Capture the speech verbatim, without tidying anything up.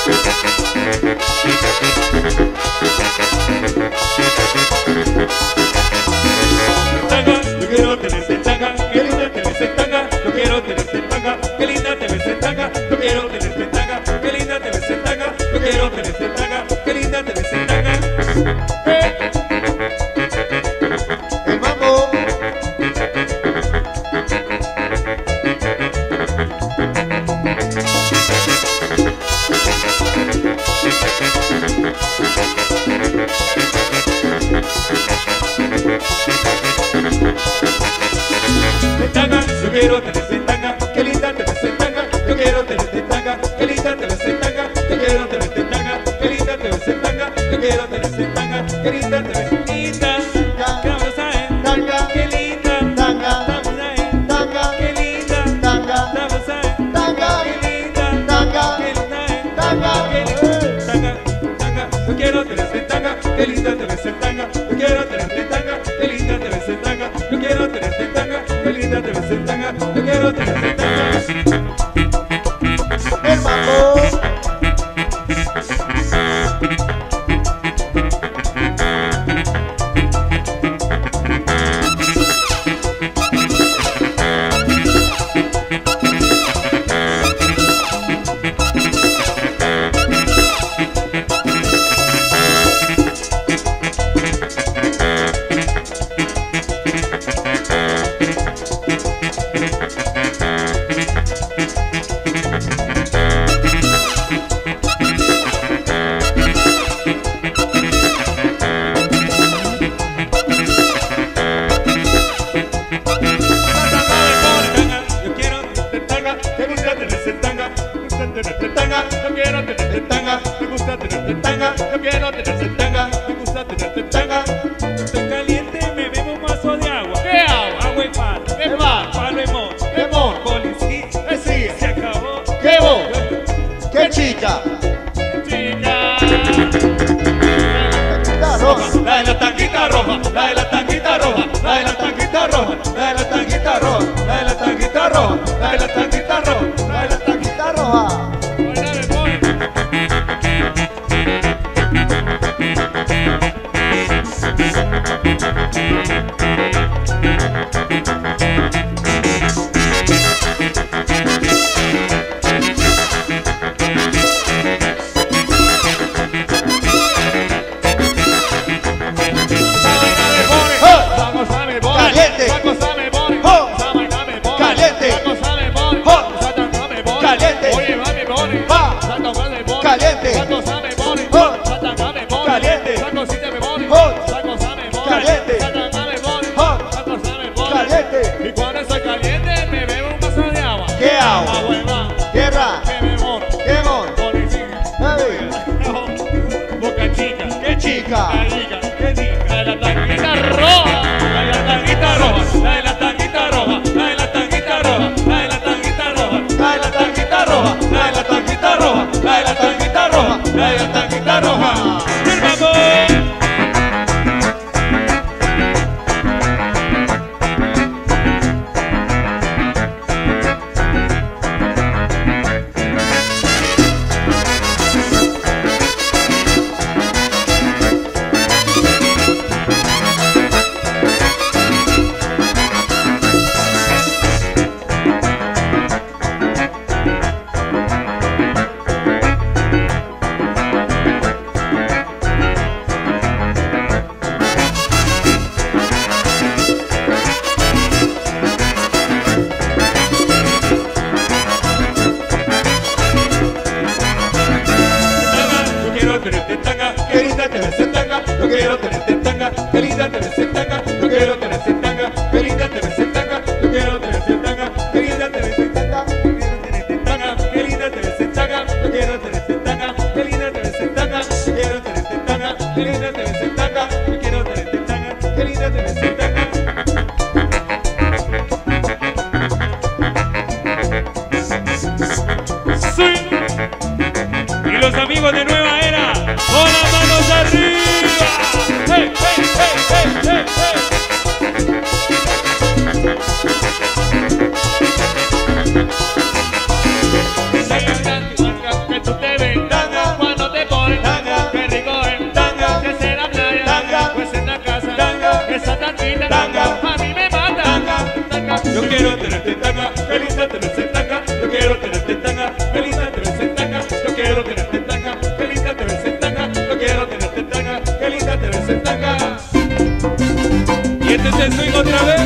Tanga, que tú te vengas. otra vez.